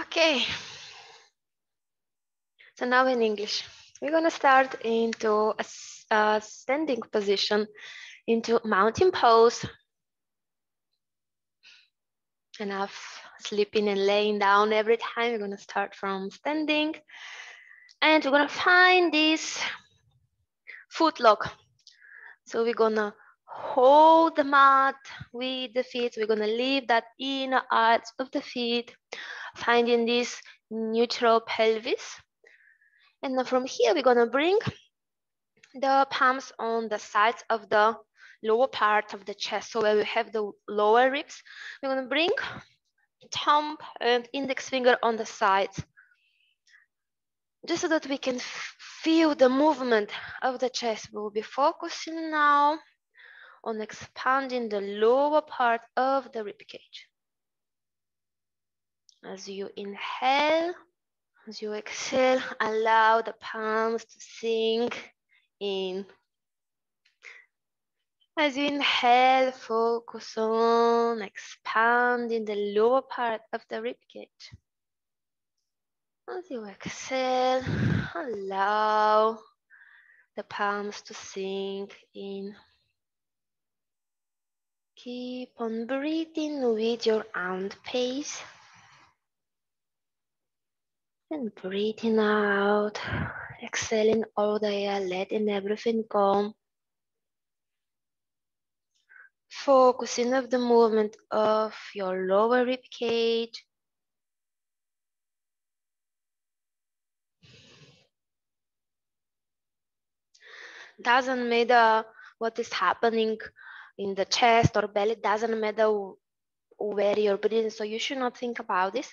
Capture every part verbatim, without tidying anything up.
Okay. So now in English, we're going to start into a, a standing position, into mountain pose. Enough sleeping and laying down every time. We're going to start from standing. And we're going to find this foot lock. So we're going to hold the mat with the feet. We're going to leave that inner arch of the feet, finding this neutral pelvis. And then from here, we're going to bring the palms on the sides of the lower part of the chest. So where we have the lower ribs, we're going to bring thumb and index finger on the sides, just so that we can feel the movement of the chest. We'll be focusing now on expanding the lower part of the ribcage. As you inhale, as you exhale, allow the palms to sink in. As you inhale, focus on expanding the lower part of the ribcage. As you exhale, allow the palms to sink in. Keep on breathing with your armed pace and breathing out, exhaling all the air, letting everything go. Focusing on the movement of your lower rib cage. Doesn't matter what is happening in the chest or belly, doesn't matter where you're breathing, so you should not think about this.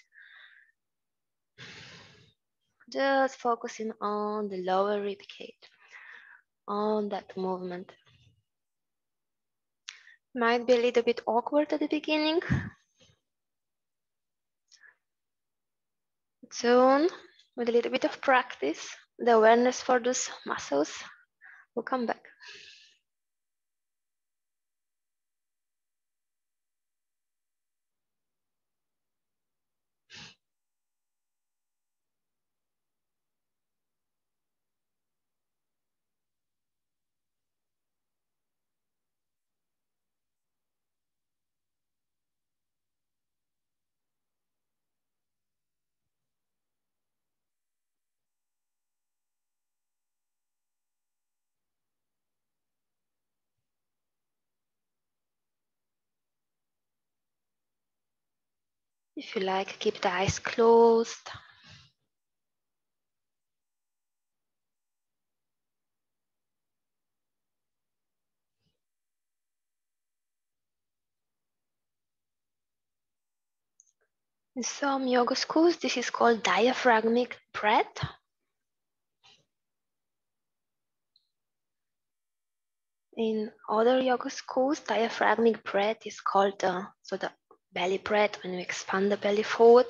Just focusing on the lower rib cage, on that movement. Might be a little bit awkward at the beginning. Soon, with a little bit of practice, the awareness for those muscles will come back. If you like, keep the eyes closed. In some yoga schools, this is called diaphragmatic breath. In other yoga schools, diaphragmatic breath is called uh, so the belly breath, when you expand the belly forward.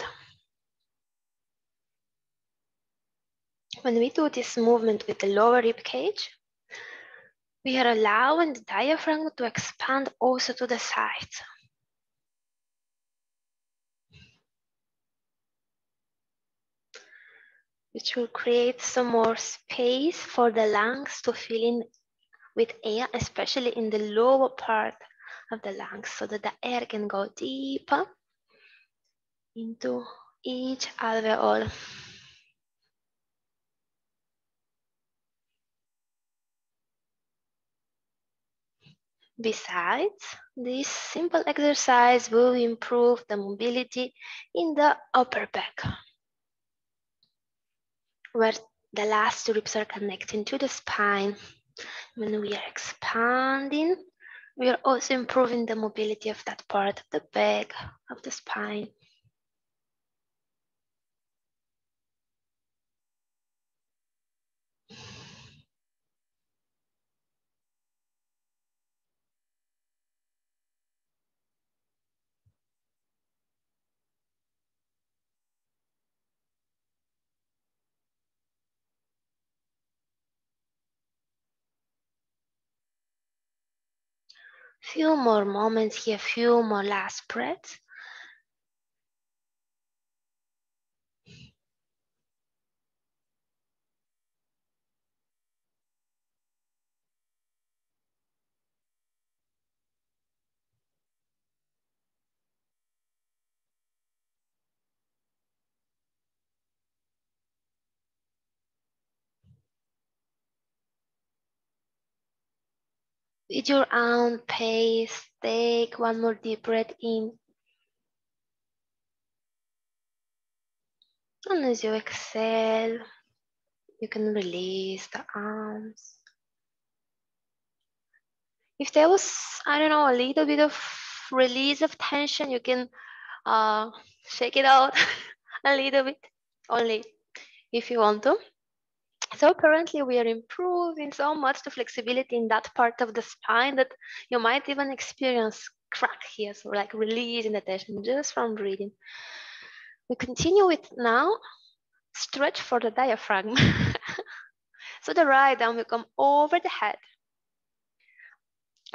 When we do this movement with the lower rib cage, we are allowing the diaphragm to expand also to the sides. Which will create some more space for the lungs to fill in with air, especially in the lower part of the lungs, so that the air can go deeper into each alveoli. Besides, this simple exercise will improve the mobility in the upper back, where the last two ribs are connecting to the spine. When we are expanding, we are also improving the mobility of that part of the back, of the spine. Few more moments here, few more last breaths. at your own pace. Take one more deep breath in. And as you exhale, you can release the arms. If there was, I don't know, a little bit of release of tension, you can uh, shake it out a little bit, only if you want to. So currently we are improving so much the flexibility in that part of the spine that you might even experience crack here. So like releasing the tension just from breathing. We continue with now, stretch for the diaphragm. So the right arm will come over the head.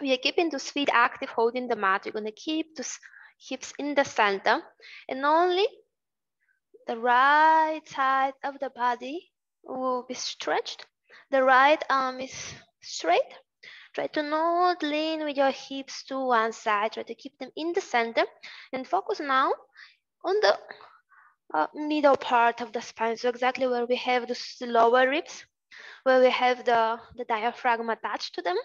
We are keeping those feet active, holding the mat. We're gonna keep those hips in the center and only the right side of the body will be stretched. The right arm is straight. Try to not lean with your hips to one side. Try to keep them in the center and focus now on the uh, middle part of the spine. So exactly where we have the lower ribs, where we have the, the diaphragm attached to them.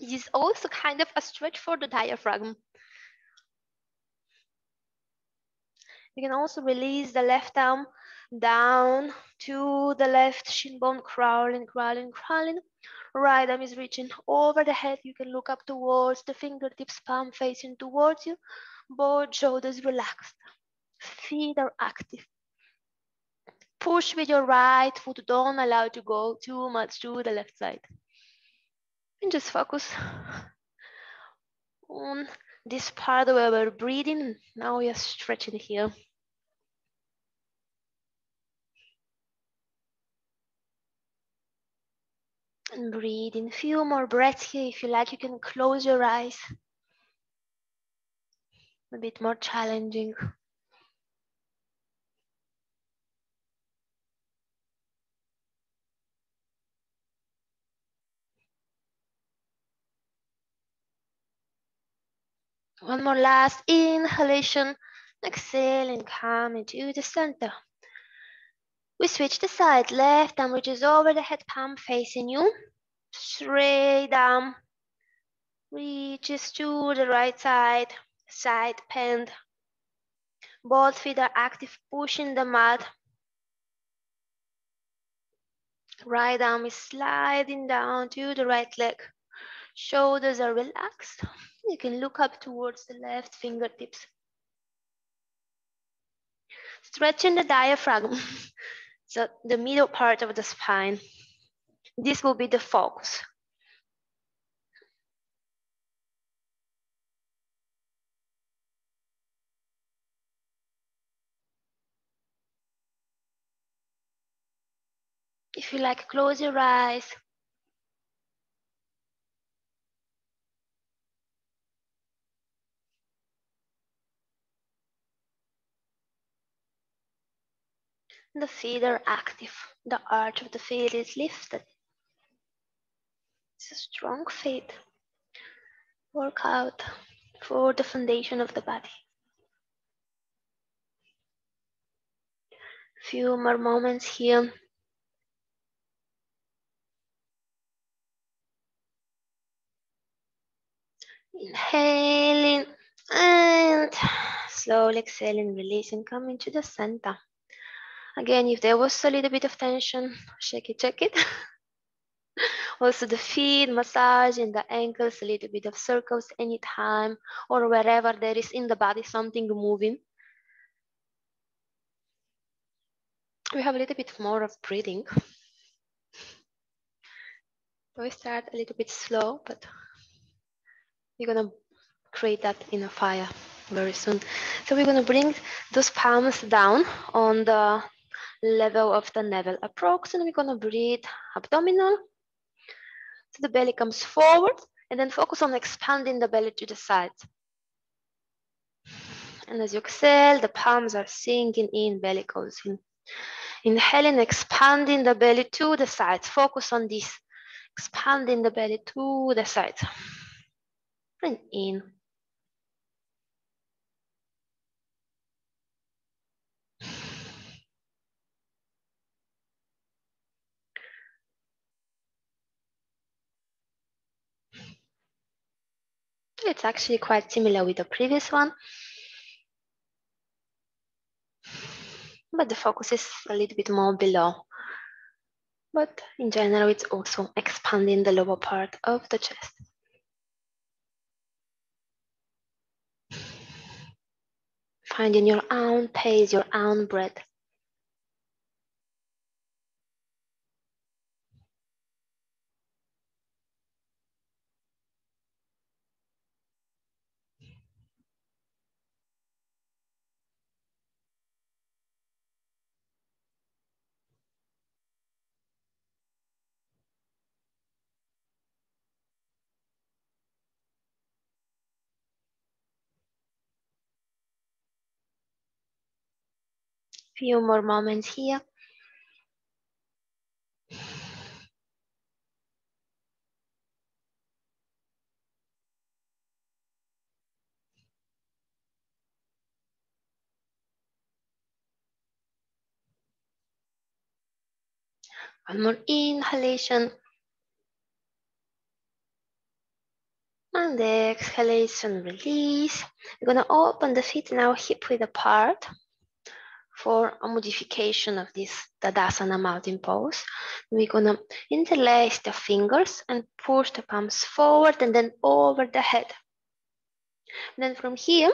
It is also kind of a stretch for the diaphragm. You can also release the left arm down to the left shin bone, crawling, crawling, crawling. Right arm is reaching over the head. You can look up towards the fingertips, palm facing towards you. Both shoulders relaxed. Feet are active. Push with your right foot. Don't allow it to go too much to the left side. And just focus on this part where we're breathing. Now we are stretching here. And breathe in a few more breaths here. If you like, you can close your eyes. A bit more challenging. One more last inhalation, exhale and come into the center. We switch the side, left arm reaches over the head, palm facing you. Straight arm reaches to the right side, side bend. Both feet are active, pushing the mat. Right arm is sliding down to the right leg. Shoulders are relaxed. You can look up towards the left fingertips. Stretching the diaphragm, so the middle part of the spine. This will be the focus. If you like, close your eyes. The feet are active. The arch of the feet is lifted. It's a strong feet. Work out for the foundation of the body. A few more moments here. Inhaling and slowly exhaling, releasing, coming to the center. Again, if there was a little bit of tension, shake it, shake it. Also the feet, massage in the ankles, a little bit of circles anytime or wherever there is in the body something moving. We have a little bit more of breathing. We start a little bit slow, but we're gonna create that inner fire very soon. So we're gonna bring those palms down on the level of the navel approx, and we're gonna breathe abdominal. So the belly comes forward and then focus on expanding the belly to the sides. And as you exhale, the palms are sinking in, belly goes in. Inhaling, expanding the belly to the sides. Focus on this, expanding the belly to the sides. And in. It's actually quite similar with the previous one, but the focus is a little bit more below. But in general, it's also expanding the lower part of the chest. Finding your own pace, your own breath. Few more moments here. One more inhalation. And the exhalation, release. We're gonna open the feet now, hip width apart, for a modification of this Tadasana mountain pose. We're gonna interlace the fingers and push the palms forward and then over the head. And then from here,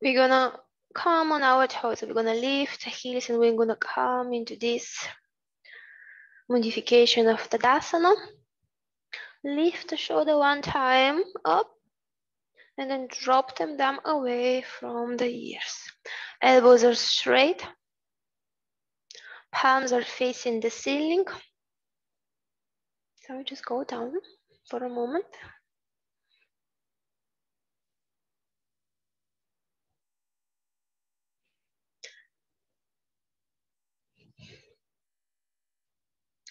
we're gonna come on our toes. We're gonna lift the heels and we're gonna come into this modification of Tadasana. Lift the shoulder one time up and then drop them down away from the ears. Elbows are straight, palms are facing the ceiling. So we just go down for a moment.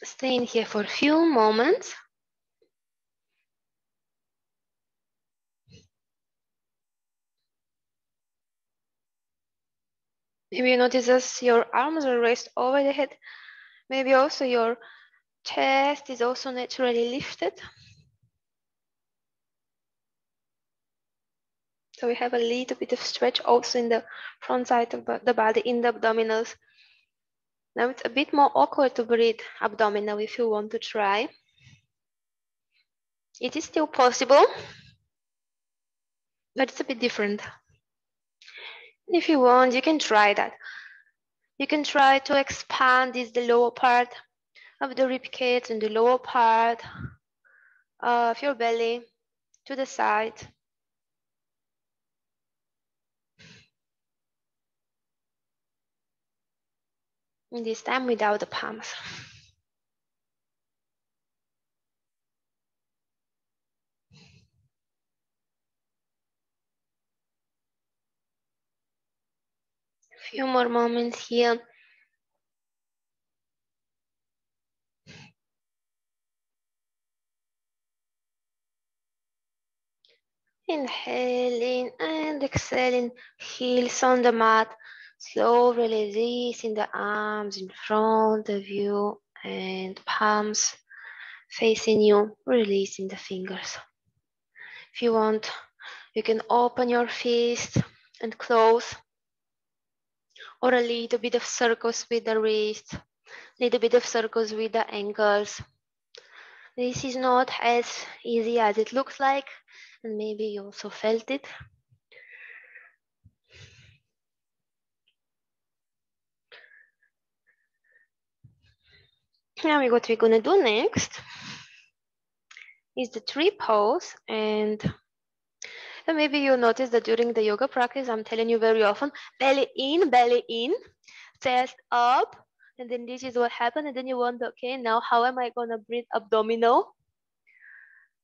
Staying here for a few moments. Maybe you notice as your arms are raised over the head. Maybe also your chest is also naturally lifted. So we have a little bit of stretch also in the front side of the body, in the abdominals. Now it's a bit more awkward to breathe abdominal if you want to try. It is still possible, but it's a bit different. If you want, you can try that. You can try to expand this, the lower part of the ribcage and the lower part of your belly to the side. And this time without the palms. Few more moments here. Inhaling and exhaling, heels on the mat, slowly releasing the arms in front of you and palms facing you, releasing the fingers. If you want, you can open your fist and close, or a little bit of circles with the wrist, little bit of circles with the ankles. This is not as easy as it looks like, and maybe you also felt it. Now what we're gonna do next is the tree pose. and And maybe you notice that during the yoga practice, I'm telling you very often, belly in, belly in, chest up, and then this is what happened. And then you wonder, okay, now how am I gonna breathe abdominal?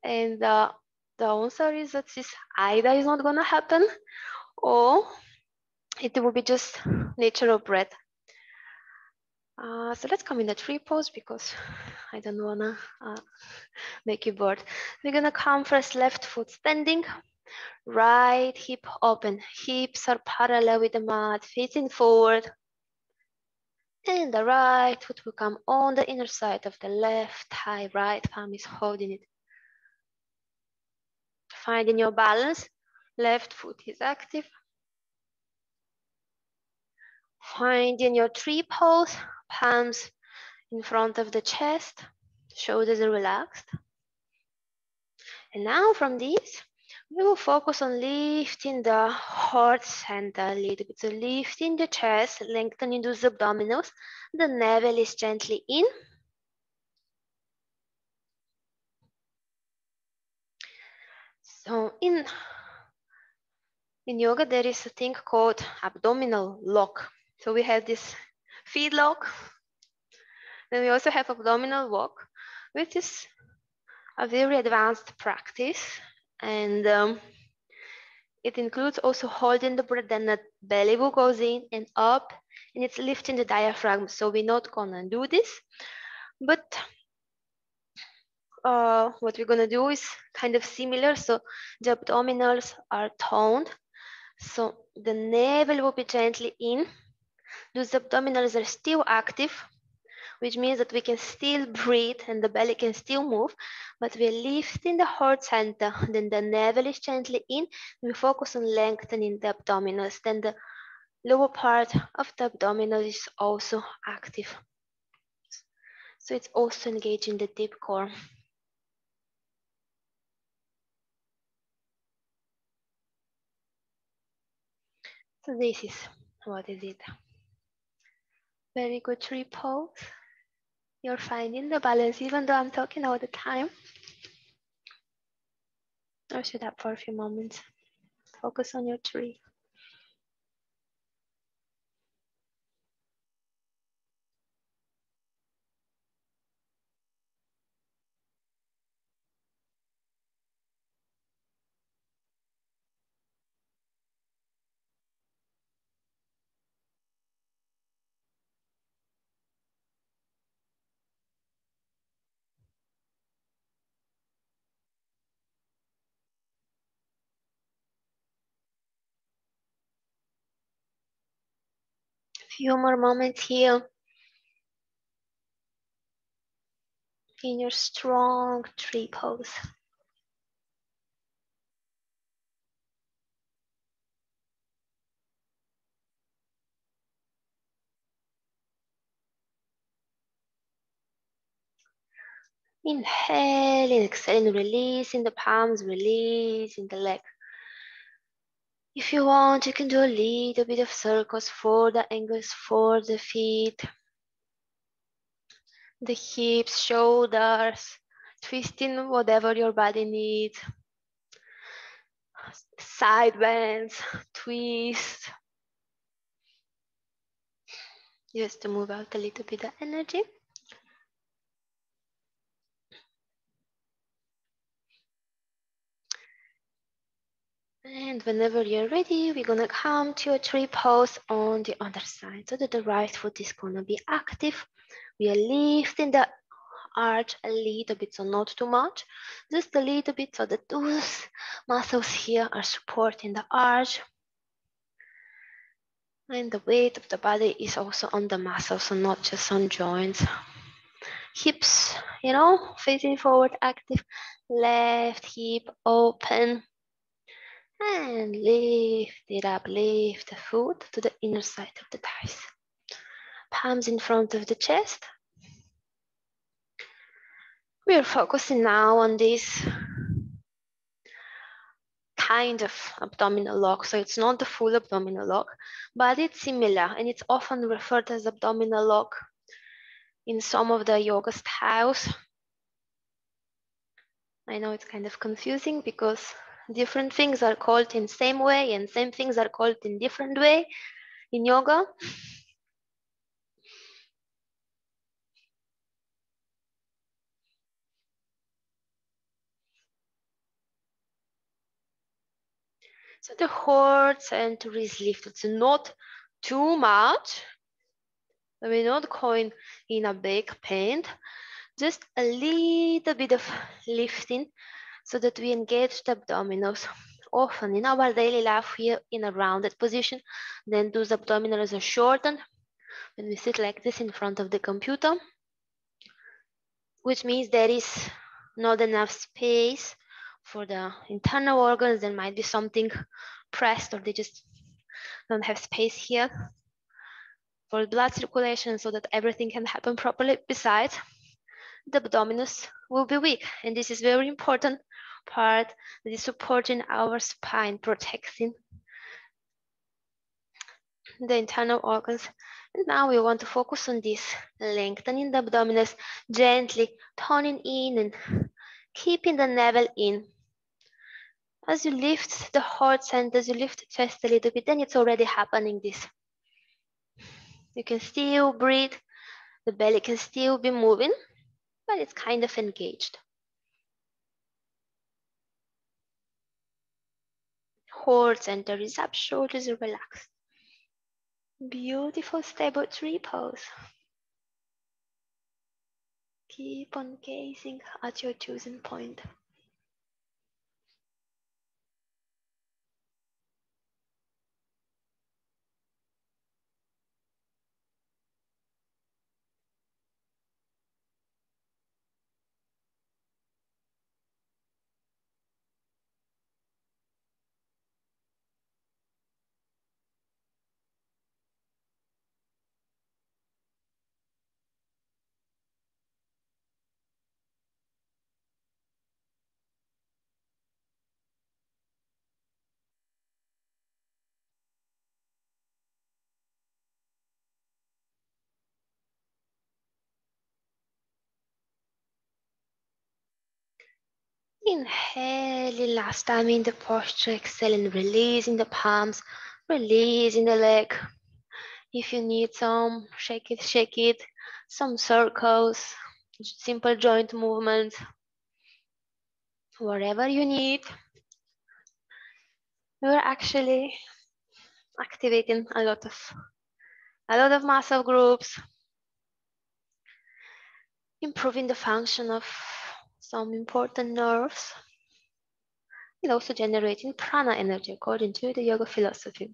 And uh, the answer is that this either is not gonna happen, or it will be just natural breath. Uh, so let's come in the tree pose because I don't wanna uh, make you bored. We're gonna come first, left foot standing. Right hip open, hips are parallel with the mat, facing forward. And the right foot will come on the inner side of the left thigh, right palm is holding it. finding your balance. Left foot is active. Finding your tree pose, palms in front of the chest, shoulders are relaxed. And now from this, we will focus on lifting the heart center a little bit. So lifting the chest, lengthening those abdominals. The navel is gently in. So in, in yoga, there is a thing called abdominal lock. So we have this feet lock. Then we also have abdominal walk, which is a very advanced practice. And um, it includes also holding the breath, then the belly will go in and up, and it's lifting the diaphragm. So we're not gonna do this, but uh, what we're gonna do is kind of similar. So the abdominals are toned. So the navel will be gently in. Those abdominals are still active, which means that we can still breathe and the belly can still move, but we're lifting the heart center, then the navel is gently in, we focus on lengthening the abdominals, then the lower part of the abdominals is also active. So it's also engaging the deep core. So this is, what is it? Very good tree pose. You're finding the balance, even though I'm talking all the time. Or sit up for a few moments. Focus on your tree. Few more moments here in your strong tree pose. Inhaling, exhaling, releasing the palms, releasing the leg. If you want, you can do a little bit of circles for the ankles, for the feet, the hips, shoulders, twisting whatever your body needs, side bends, twist, just to move out a little bit of energy. And whenever you're ready, we're gonna come to a tree pose on the other side, so that the right foot is gonna be active. We are lifting the arch a little bit, so not too much, just a little bit, so that those muscles here are supporting the arch. And the weight of the body is also on the muscles, so not just on joints. Hips, you know, facing forward, active. Left hip open. And lift it up, lift the foot to the inner side of the thighs. Palms in front of the chest. We are focusing now on this kind of abdominal lock. So it's not the full abdominal lock, but it's similar, and it's often referred as abdominal lock in some of the yoga styles. I know it's kind of confusing because different things are called in same way and same things are called in different way in yoga. So the heart center is lifted, so not too much. We're not going in a big pain, just a little bit of lifting, so that we engage the abdominals. Often in our daily life, we are in a rounded position, then those abdominals are shortened when we sit like this in front of the computer, which means there is not enough space for the internal organs. There might be something pressed, or they just don't have space here for blood circulation, so that everything can happen properly. Besides, the abdominus will be weak, and this is very important part that is supporting our spine, protecting the internal organs. And now we want to focus on this, lengthening the abdominus, gently toning in and keeping the navel in. As you lift the heart center, as you lift the chest a little bit, then it's already happening this. You can still breathe, the belly can still be moving, but it's kind of engaged. Heart center is up, shoulders are relaxed. Beautiful, stable tree pose. Keep on gazing at your chosen point. Inhaling, last time in the posture, exhaling, releasing the palms, releasing the leg. If you need some, shake it, shake it, some circles, simple joint movements, whatever you need. We're actually activating a lot of, a lot of muscle groups, improving the function of some important nerves, and also generating prana energy according to the yoga philosophy.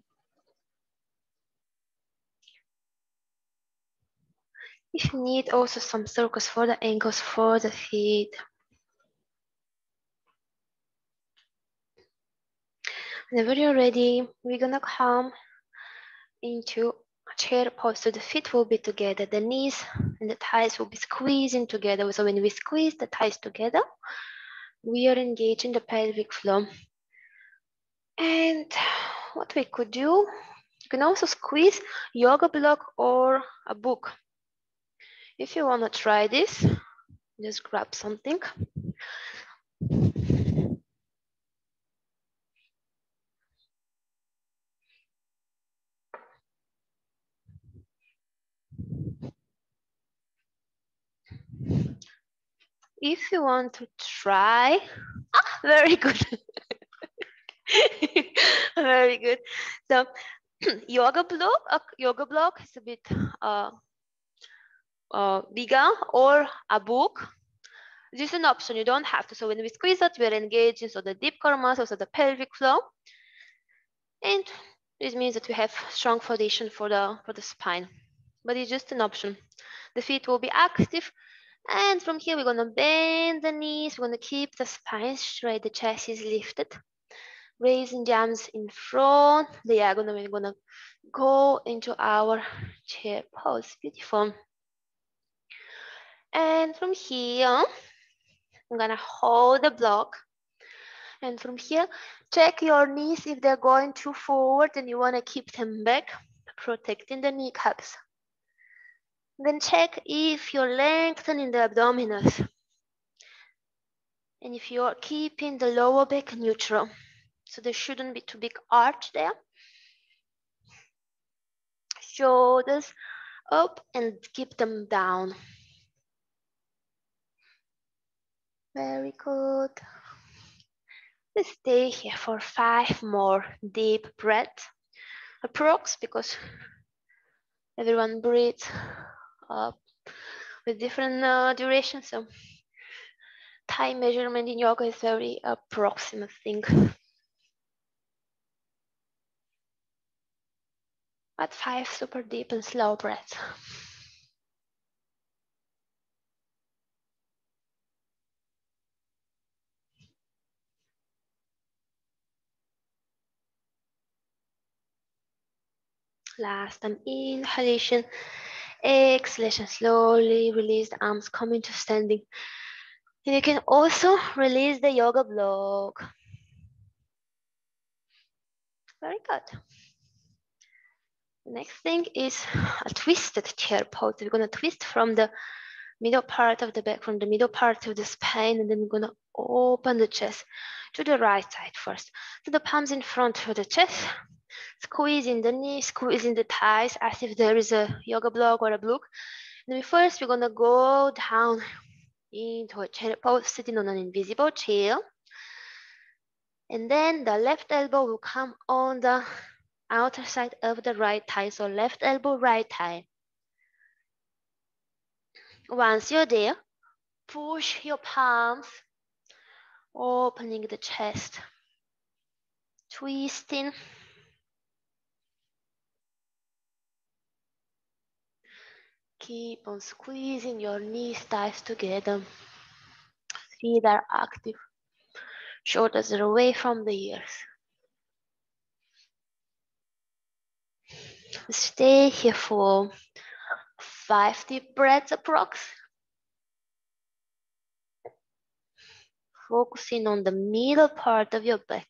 If you need also some circles for the ankles, for the feet. Whenever you're ready, we're gonna come into a chair pose. So the feet will be together, the knees and the thighs will be squeezing together. So when we squeeze the thighs together, we are engaging the pelvic floor. And what we could do, you can also squeeze yoga block or a book. If you want to try this, just grab something. If you want to try, ah, very good, very good. So yoga block, uh, yoga block is a bit uh, uh, bigger, or a book. This is an option. You don't have to. So when we squeeze it, we're engaging so the deep core muscles, so the pelvic floor, and this means that we have strong foundation for the for the spine. But it's just an option. The feet will be active. And from here, we're going to bend the knees. We're going to keep the spine straight. The chest is lifted. Raising the arms in front. Diagonal, we're going to go into our chair pose. Beautiful. And from here, I'm going to hold the block. And from here, check your knees. If they're going too forward, and you want to keep them back, protecting the kneecaps. Then check if you're lengthening the abdominus, and if you're keeping the lower back neutral. So there shouldn't be too big arch there. Shoulders up and keep them down. Very good. Let's stay here for five more deep breaths, approx, because everyone breathes up with different uh, duration, so time measurement in yoga is very approximate thing. But five super deep and slow breaths. Last time, inhalation, exhalation, slowly release the arms, come into standing. And you can also release the yoga block. Very good. Next thing is a twisted chair pose. We're gonna twist from the middle part of the back, from the middle part of the spine, and then we're gonna open the chest to the right side first. So the palms in front of the chest, squeezing the knees, squeezing the thighs as if there is a yoga block or a block. And we first, we're gonna go down into a chair pose, sitting on an invisible chair. And then the left elbow will come on the outer side of the right thigh. So left elbow, right thigh. Once you're there, push your palms, opening the chest, twisting. Keep on squeezing your knees, thighs together. Feet are active. Shoulders are away from the ears. Stay here for five deep breaths approx. Focusing on the middle part of your back.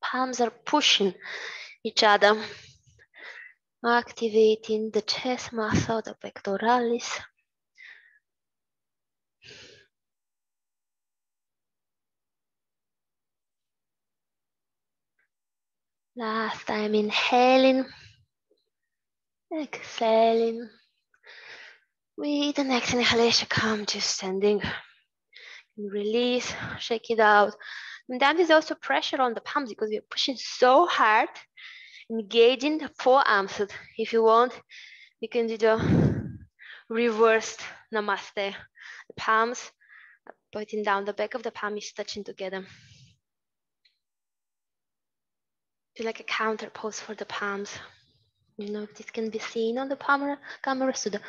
Palms are pushing each other. Activating the chest muscle, the pectoralis. Last time, inhaling, exhaling. With the next inhalation, come to standing. Release, shake it out. And that is also pressure on the palms because we're pushing so hard, engaging the forearms. So if you want, you can do the reversed namaste. The palms, pointing down, the back of the palm is touching together. Do like a counter pose for the palms. You know, if this can be seen on the camera, camera, so the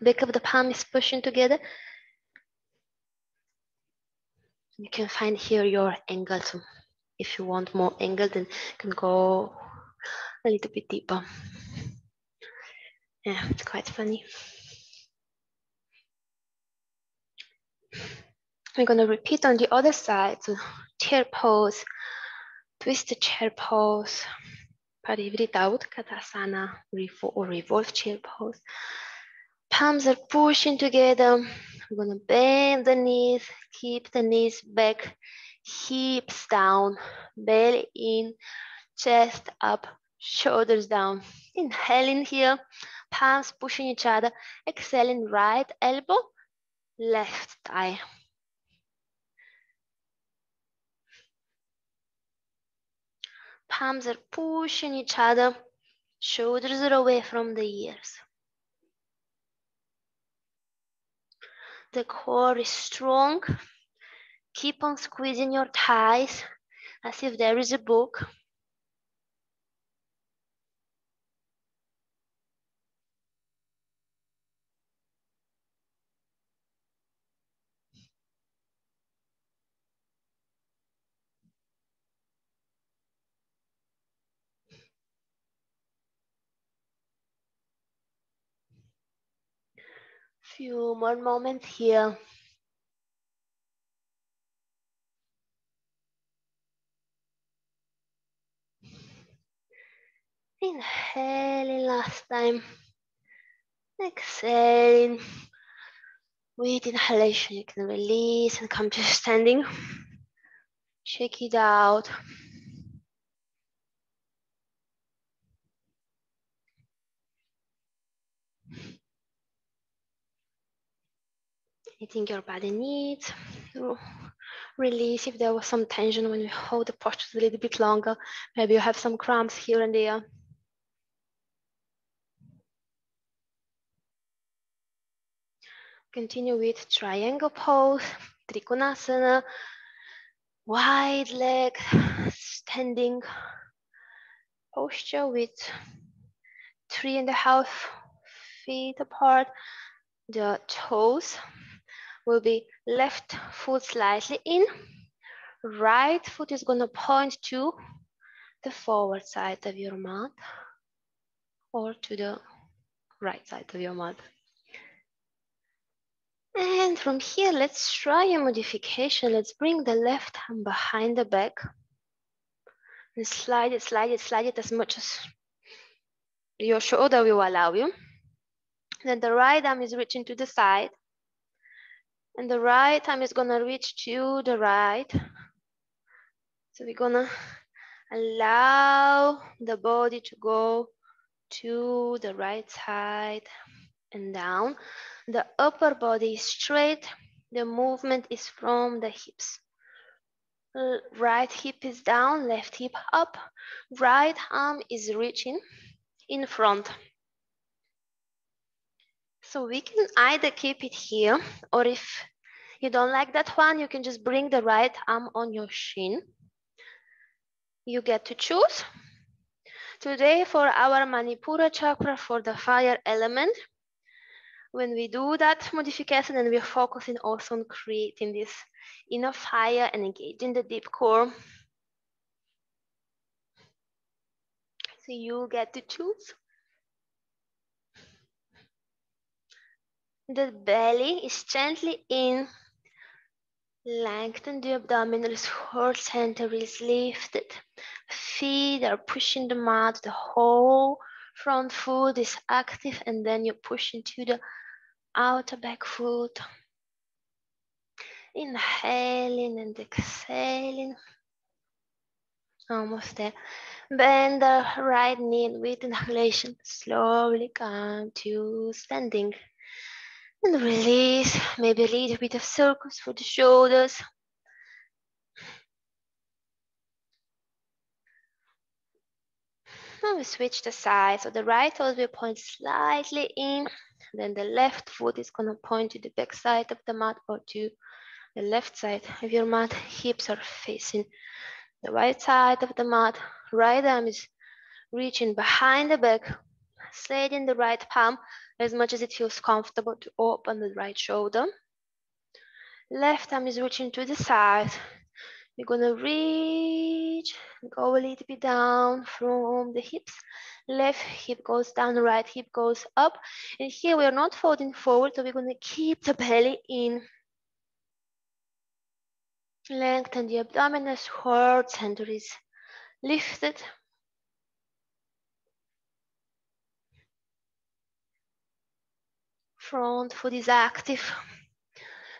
back of the palm is pushing together. You can find here your angle. So if you want more angle, then you can go a little bit deeper. Yeah, it's quite funny. We're gonna repeat on the other side. So chair pose. Twist the chair pose, Parivrtta Utkatasana, or revolve chair pose. Palms are pushing together. We're gonna bend the knees, keep the knees back, hips down, belly in, chest up, shoulders down. Inhaling here, palms pushing each other. Exhaling, right elbow, left thigh. Palms are pushing each other, shoulders are away from the ears. The core is strong. Keep on squeezing your thighs as if there is a book. Few more moments here. Inhaling last time. Exhaling. With inhalation, you can release and come to standing. Shake it out. Anything your body needs, release if there was some tension when you hold the posture a little bit longer. Maybe you have some cramps here and there. Continue with triangle pose, Trikonasana, wide leg, standing posture with three and a half feet apart. The toes will be left foot slightly in, Right foot is gonna point to the forward side of your mat or to the right side of your mat. And from here, let's try a modification. Let's bring the left hand behind the back and slide it, slide it, slide it as much as your shoulder will allow you. Then the right arm is reaching to the side and the right arm is gonna reach to the right. So we're gonna allow the body to go to the right side and down. The upper body is straight. The movement is from the hips. Right hip is down, left hip up. Right arm is reaching in front. So we can either keep it here, or if you don't like that one, you can just bring the right arm on your shin. You get to choose. Today for our Manipura chakra, for the fire element, when we do that modification, and we're focusing also on creating this inner fire and engaging the deep core. So you get to choose. The belly is gently in. Lengthen the abdominals, heart center is lifted. Feet are pushing the mat, the whole front foot is active, and then you push into the outer back foot. Inhaling and exhaling. Almost there. Bend the right knee and with inhalation, slowly come to standing. And release, maybe a little bit of circles for the shoulders. Now we switch the side. So the right toes will point slightly in, then the left foot is gonna point to the back side of the mat or to the left side of your mat. Hips are facing the right side of the mat. Right arm is reaching behind the back, sliding the right palm as much as it feels comfortable to open the right shoulder. Left arm is reaching to the side. We're gonna reach, go a little bit down from the hips. Left hip goes down, right hip goes up. And here we are not folding forward, so we're gonna keep the belly in. Lengthen the abdominals, heart center is lifted. Front foot is active.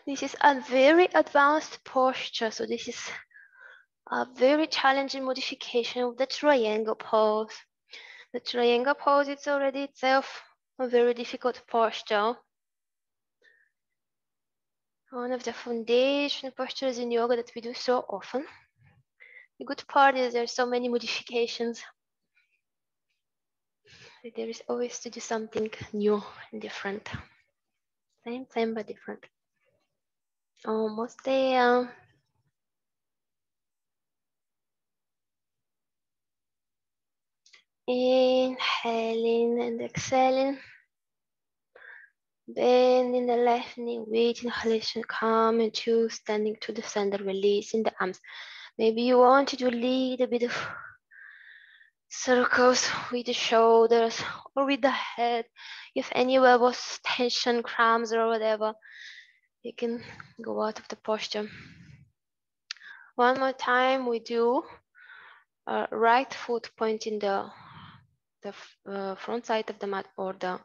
This is a very advanced posture. So this is a very challenging modification of the triangle pose. The triangle pose is already itself a very difficult posture. One of the foundation postures in yoga that we do so often. The good part is there are so many modifications. There is always to do something new and different. Same, same, but different. Almost there. Inhaling and exhaling. Bending the left knee with inhalation, come into standing to the center, releasing the arms. Maybe you want to do a little bit of circles with the shoulders or with the head. If anywhere was tension, cramps or whatever, you can go out of the posture. One more time, we do uh, right foot pointing the, the uh, front side of the mat or the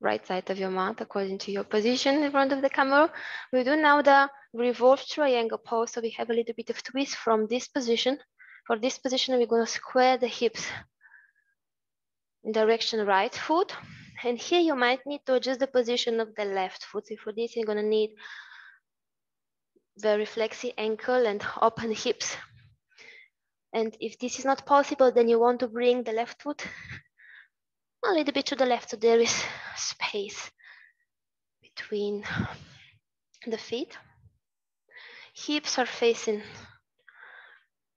right side of your mat according to your position in front of the camera. We do now the revolved triangle pose. So we have a little bit of twist from this position. For this position, we're gonna square the hips in direction right foot. And here you might need to adjust the position of the left foot. So for this, you're gonna need very flexy ankle and open hips. And if this is not possible, then you want to bring the left foot a little bit to the left. So there is space between the feet. Hips are facing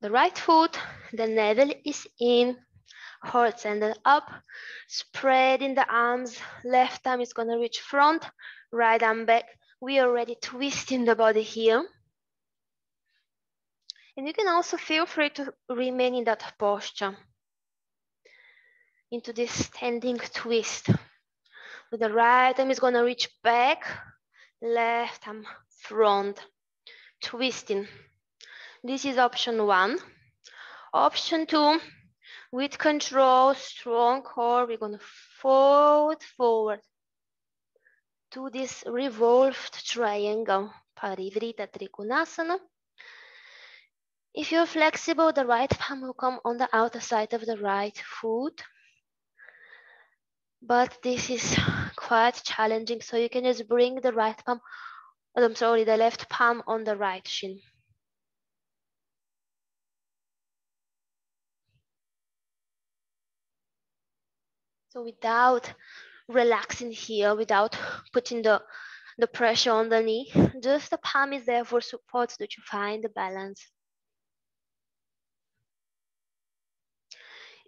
the right foot, the navel is in, heart center up, spreading the arms, left arm is gonna reach front, right arm back. We are already twisting the body here. And you can also feel free to remain in that posture, into this standing twist. With the right arm is gonna reach back, left arm front, twisting. This is option one. Option two, with control, strong core, we're gonna fold forward to this revolved triangle, Parivrtta Trikonasana. If you're flexible, the right palm will come on the outer side of the right foot. But this is quite challenging, so you can just bring the right palm, I'm sorry, the left palm on the right shin. So without relaxing here, without putting the, the pressure on the knee, just the palm is there for support to find the balance.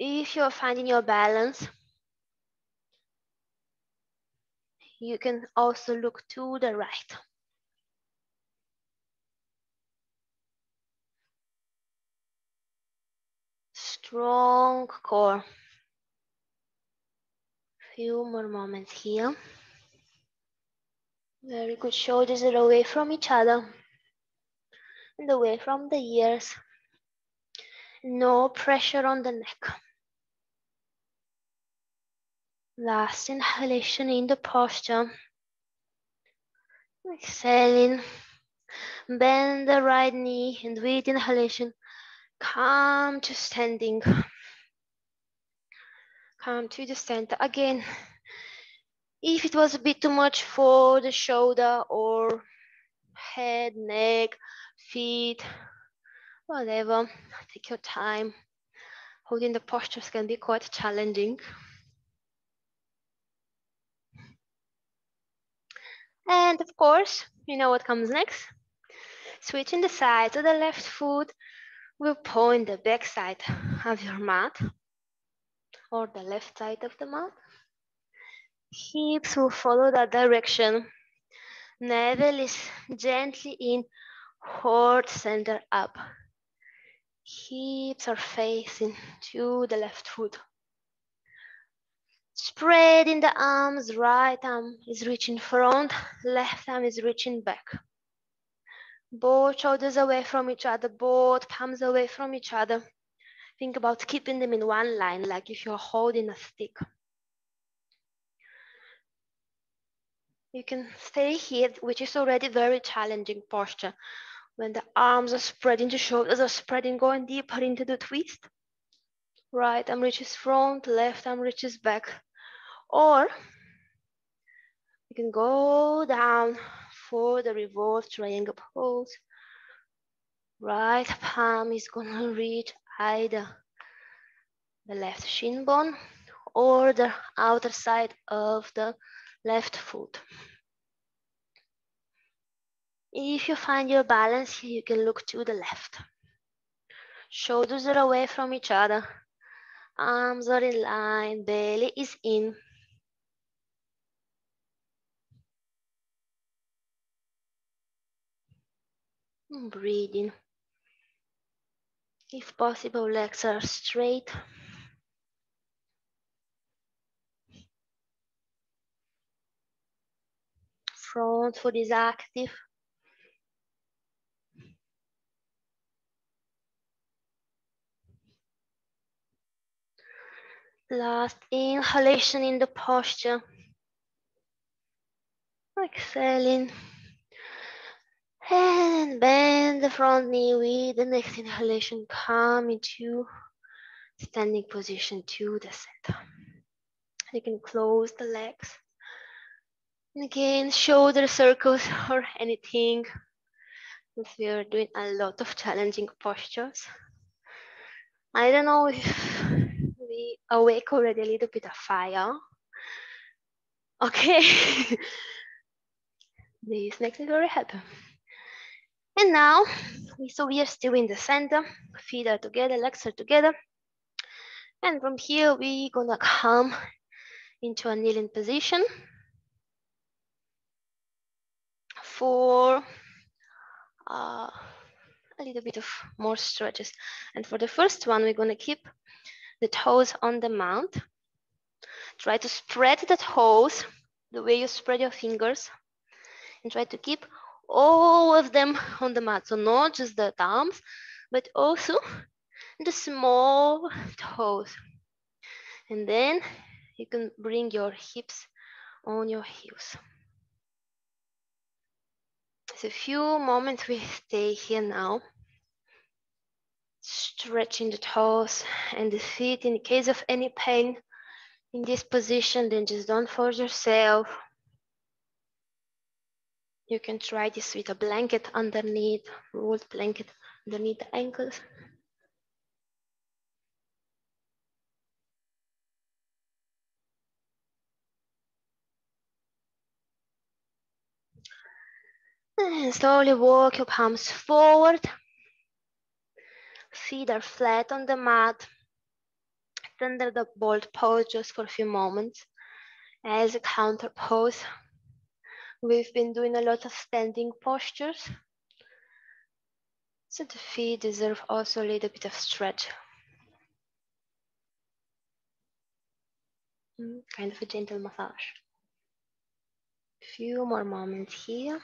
If you're finding your balance, you can also look to the right. Strong core. Few more moments here. Very good. Shoulders are away from each other and away from the ears. No pressure on the neck. Last inhalation in the posture. Exhaling. Bend the right knee and with inhalation, come to standing. Come to the center again. If it was a bit too much for the shoulder or head, neck, feet, whatever, take your time. Holding the postures can be quite challenging. And of course, you know what comes next. Switching the sides of the left foot will point the back side of your mat, or the left side of the mat. Hips will follow that direction. Navel is gently in, heart center up. Hips are facing to the left foot. Spreading the arms, right arm is reaching front, left arm is reaching back. Both shoulders away from each other, both palms away from each other. Think about keeping them in one line, like if you're holding a stick. You can stay here, which is already very challenging posture. When the arms are spreading, the shoulders are spreading, going deeper into the twist. Right arm reaches front, left arm reaches back. Or you can go down for the revolved triangle pose. Right palm is gonna reach either the left shin bone or the outer side of the left foot. If you find your balance here, you can look to the left. Shoulders are away from each other. Arms are in line, belly is in. Breathing. If possible, legs are straight. Front foot is active. Last inhalation in the posture. Exhaling. And bend the front knee with the next inhalation. Come into standing position to the center. You can close the legs. And again, shoulder circles or anything. If you're doing a lot of challenging postures. I don't know if we awake already a little bit of fire. Okay. This makes me very happy. And now, so we are still in the center, feet are together, legs are together. And from here, we're gonna come into a kneeling position. For uh, a little bit of more stretches. And for the first one, we're going to keep the toes on the mat. Try to spread the toes the way you spread your fingers and try to keep all of them on the mat. So not just the thumbs, but also the small toes. And then you can bring your hips on your heels. It's a few moments we stay here now, stretching the toes and the feet. In case of any pain in this position, then just don't force yourself. You can try this with a blanket underneath, rolled blanket underneath the ankles. And slowly walk your palms forward. Feet are flat on the mat. Under the bold pose just for a few moments as a counter pose. We've been doing a lot of standing postures, so the feet deserve also a little bit of stretch. Kind of a gentle massage. A few more moments here.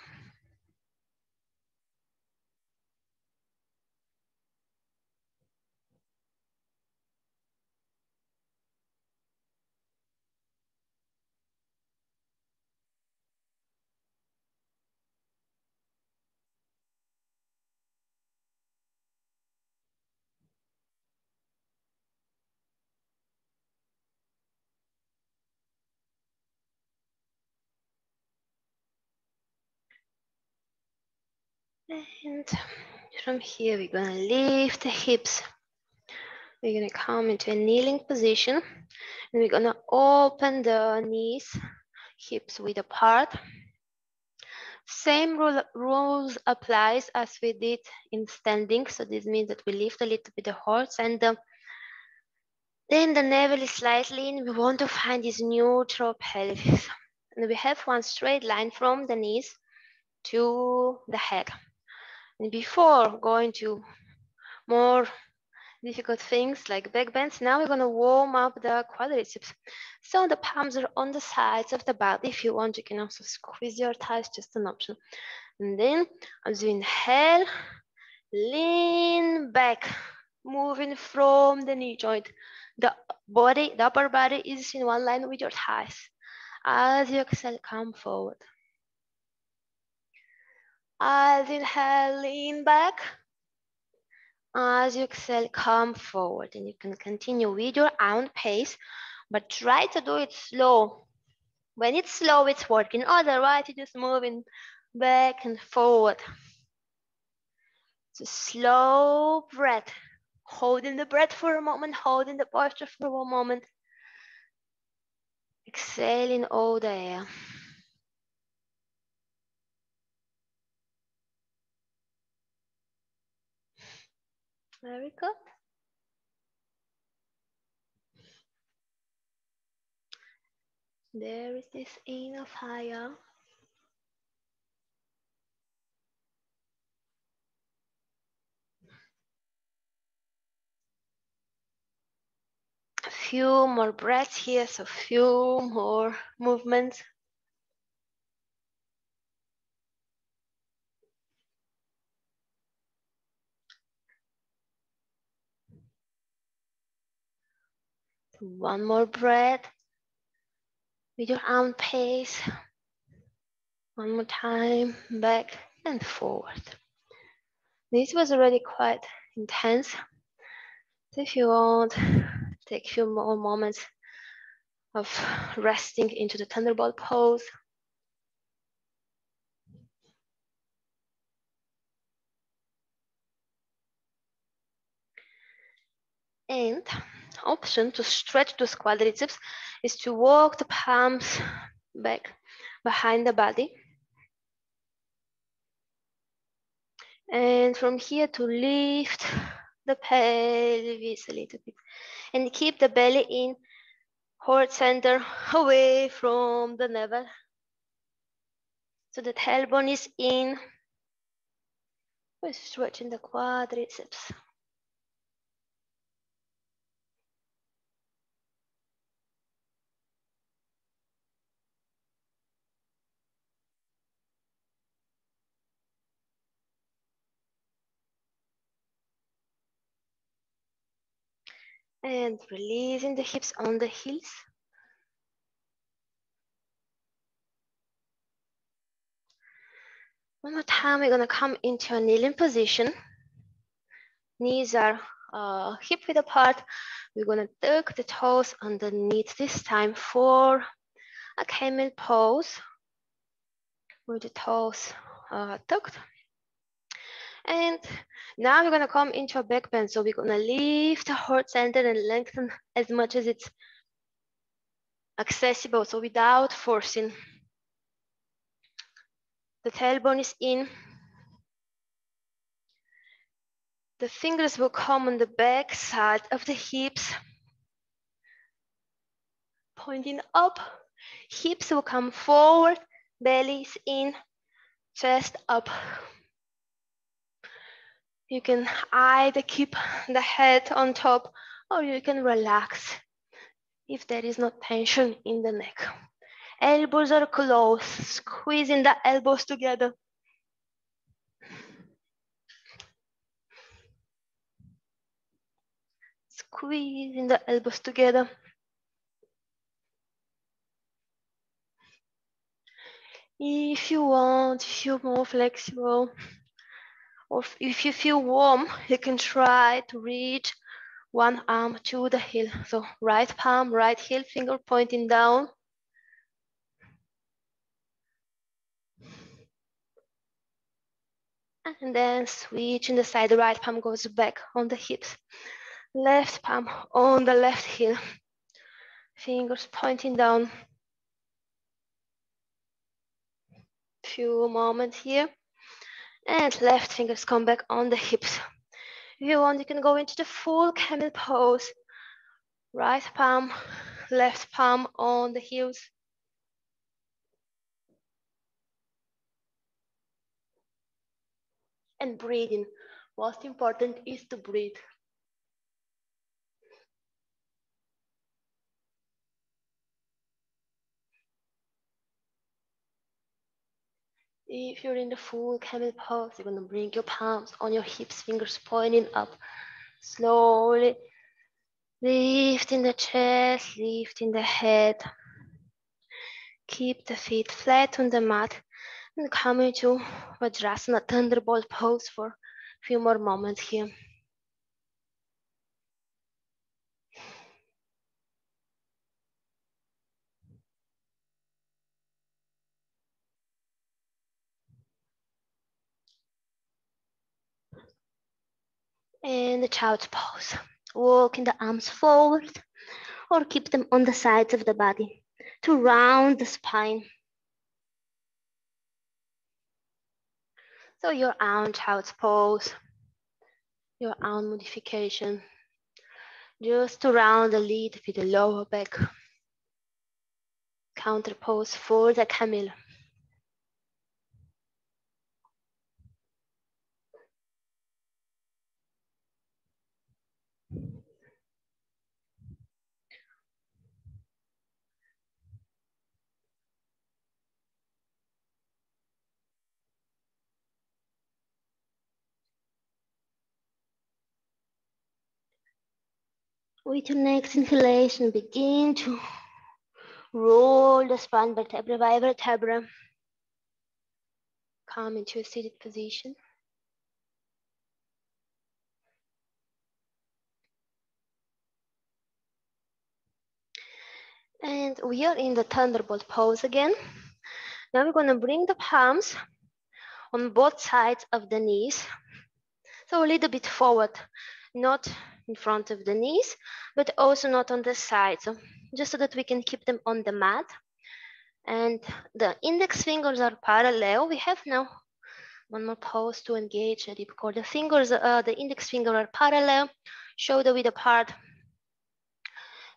And from here, we're gonna lift the hips. We're gonna come into a kneeling position and we're gonna open the knees, hips width apart. Same rule, rules applies as we did in standing. So this means that we lift a little bit the hearts and the, then the navel is slightly in. We want to find this neutral pelvis. And we have one straight line from the knees to the head. And before going to more difficult things like back bends, now we're going to warm up the quadriceps. So the palms are on the sides of the body. If you want, you can also squeeze your thighs, just an option. And then as you inhale, lean back, moving from the knee joint. The body, the upper body is in one line with your thighs. As you exhale, come forward. As inhale, lean back. As you exhale, come forward. And you can continue with your own pace, but try to do it slow. When it's slow, it's working. Otherwise, you're just moving back and forward. So slow breath. Holding the breath for a moment, holding the posture for one moment. Exhaling all the air. Very good. There is this inner fire. A few more breaths here, so a few more movements. One more breath with your own pace. One more time, back and forward. This was already quite intense. If you want, take a few more moments of resting into the thunderbolt pose. And option to stretch those quadriceps is to walk the palms back behind the body. And from here to lift the pelvis a little bit and keep the belly in, heart center away from the navel. So the tailbone is in, We're stretching the quadriceps. And releasing the hips on the heels. One more time, we're gonna come into a kneeling position. Knees are uh, hip width apart. We're gonna tuck the toes underneath this time for a camel pose with the toes uh, tucked. And now we're gonna come into a back bend. So we're gonna lift the heart center and lengthen as much as it's accessible. So without forcing. The tailbone is in. The fingers will come on the back side of the hips, pointing up. Hips will come forward, belly is in, chest up. You can either keep the head on top or you can relax if there is no tension in the neck. Elbows are close, squeezing the elbows together. Squeezing the elbows together. If you want, if you're more flexible, or if you feel warm, you can try to reach one arm to the heel. So right palm, right heel, finger pointing down. And then switch in the side, the right palm goes back on the hips. Left palm on the left heel. Fingers pointing down. Few moments here. And left fingers come back on the hips. If you want, you can go into the full camel pose. Right palm, left palm on the heels. And breathing. Most important is to breathe. If you're in the full camel pose, you're gonna bring your palms on your hips, fingers pointing up. Slowly lifting the chest, lifting the head. Keep the feet flat on the mat. And come into Vajrasana, Thunderbolt pose for a few more moments here. And the child's pose. Walking the arms forward or keep them on the sides of the body to round the spine. So your own child's pose, your own modification, just to round the lid with the lower back. Counter pose for the camel. With your next inhalation, begin to roll the spine vertebra by vertebra. Come into a seated position. And we are in the Thunderbolt pose again. Now we're gonna bring the palms on both sides of the knees. So a little bit forward, not in front of the knees, but also not on the side. So just so that we can keep them on the mat. And the index fingers are parallel. We have now one more pose to engage a ripcord. The fingers, uh, the index finger are parallel, shoulder width apart.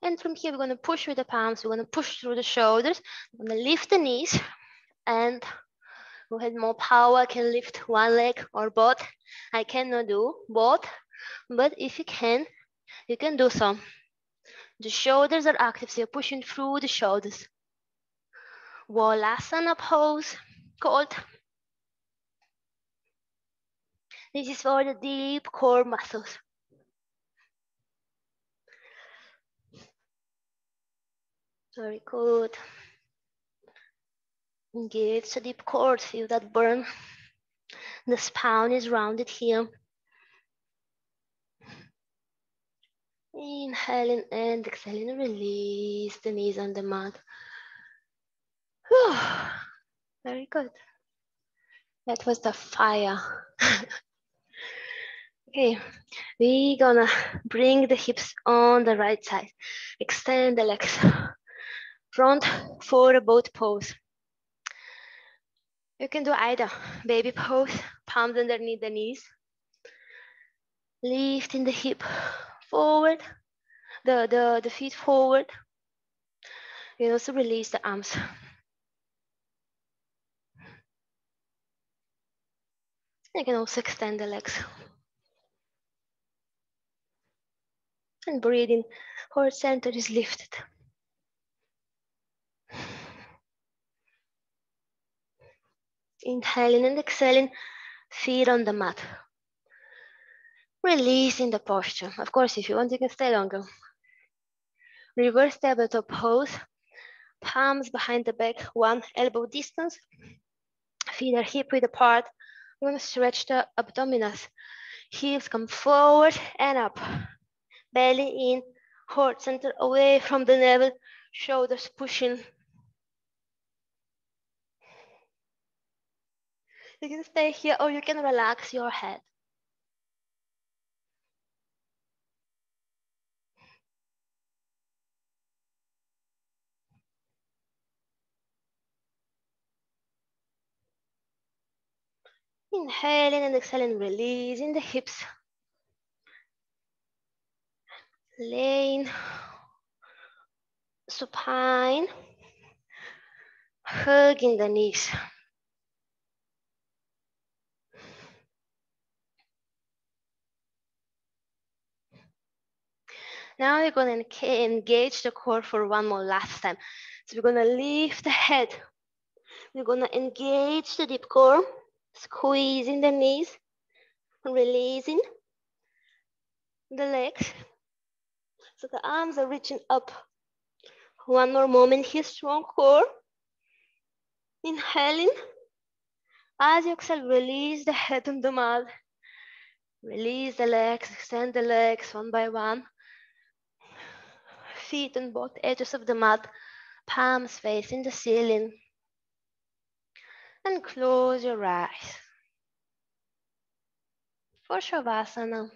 And from here, we're gonna push with the palms. We're gonna push through the shoulders. We're gonna lift the knees and who has more power can lift one leg or both. I cannot do both, but if you can, you can do some. The shoulders are active, so you're pushing through the shoulders. Walasana pose called. This is for the deep core muscles. Very good. Engage the deep core, feel that burn. The spine is rounded here. Inhaling and exhaling, release the knees on the mat. Whew. Very good. That was the fire. Okay, we're gonna bring the hips on the right side. Extend the legs. Front forward boat pose. You can do either baby pose, palms underneath the knees. Lifting the hip forward, the, the, the feet forward. You can also release the arms. You can also extend the legs. And breathing, heart center is lifted. Inhaling and exhaling, feet on the mat. Releasing the posture. Of course, if you want, you can stay longer. Reverse tabletop pose. Palms behind the back, one elbow distance. Feet are hip width apart. We're gonna stretch the abdominals. Heels come forward and up. Belly in, heart center away from the navel. Shoulders pushing. You can stay here or you can relax your head. Inhaling and exhaling, releasing the hips. Laying supine, hugging the knees. Now we're gonna engage the core for one more last time. So we're gonna lift the head. We're gonna engage the deep core, squeezing the knees, releasing the legs. So the arms are reaching up. One more moment here, strong core. Inhaling. As you exhale, release the head on the mat. Release the legs, extend the legs one by one. Feet on both edges of the mat, palms facing the ceiling. And close your eyes for Shavasana.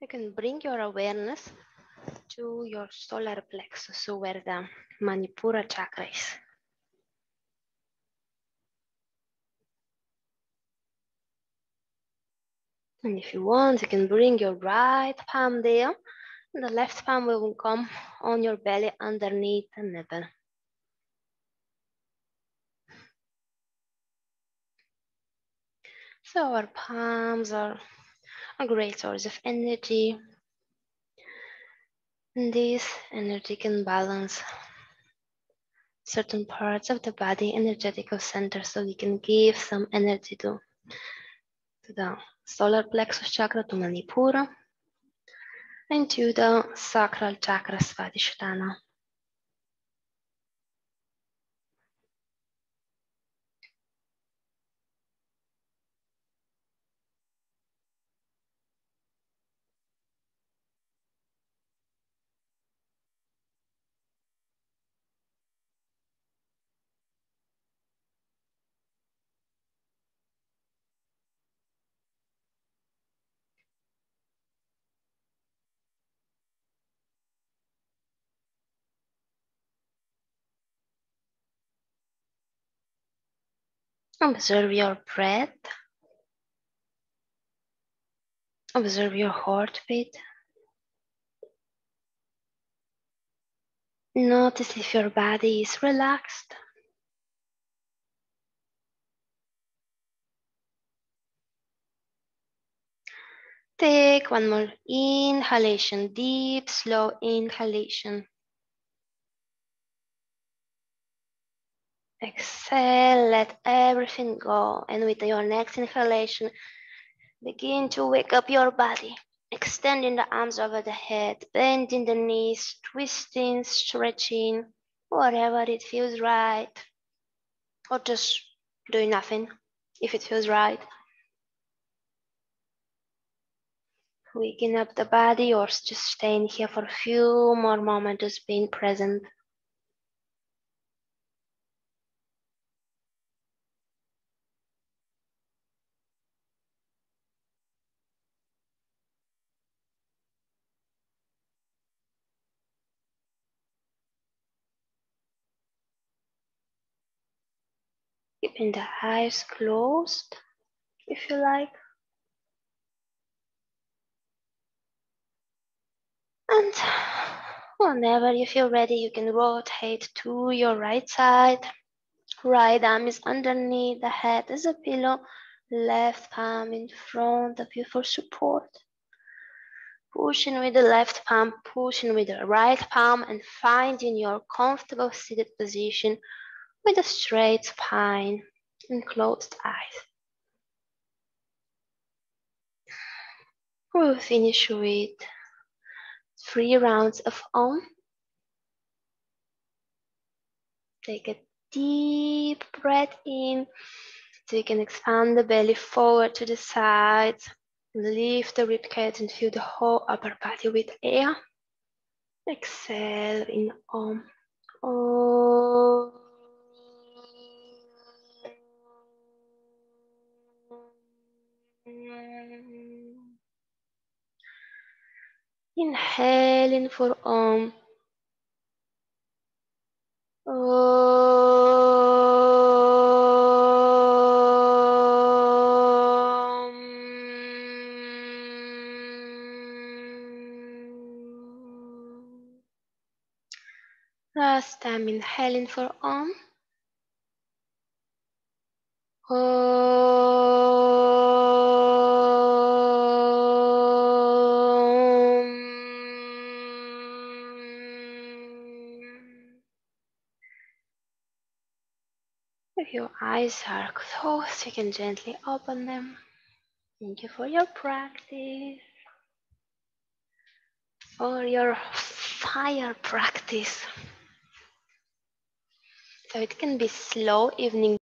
You can bring your awareness to your solar plexus, so where the Manipura chakra is. And if you want, you can bring your right palm there, and the left palm will come on your belly underneath the navel. So our palms are a great source of energy. And this energy can balance certain parts of the body, energetical center, so we can give some energy to, to the solar plexus chakra, to Manipura, and to the sacral chakra, Svadhisthana. Observe your breath. Observe your heartbeat. Notice if your body is relaxed. Take one more inhalation, deep, slow inhalation. Exhale, let everything go. And with your next inhalation, begin to wake up your body, extending the arms over the head, bending the knees, twisting, stretching, whatever it feels right. Or just doing nothing if it feels right. Waking up the body, or just staying here for a few more moments, just being present. Keeping the eyes closed, if you like. And whenever you feel ready, you can rotate to your right side. Right arm is underneath the head as a pillow. Left palm in front of you for support. Pushing with the left palm, pushing with the right palm, and finding your comfortable seated position with a straight spine and closed eyes. We'll finish with three rounds of Aum. Take a deep breath in, so you can expand the belly forward to the sides, lift the ribcage and fill the whole upper body with air. Exhale in Aum. Aum. Inhaling for Aum. Aum. Last time, inhaling for Aum. If your eyes are closed, you can gently open them. Thank you for your practice, or your fire practice. So it can be slow evening.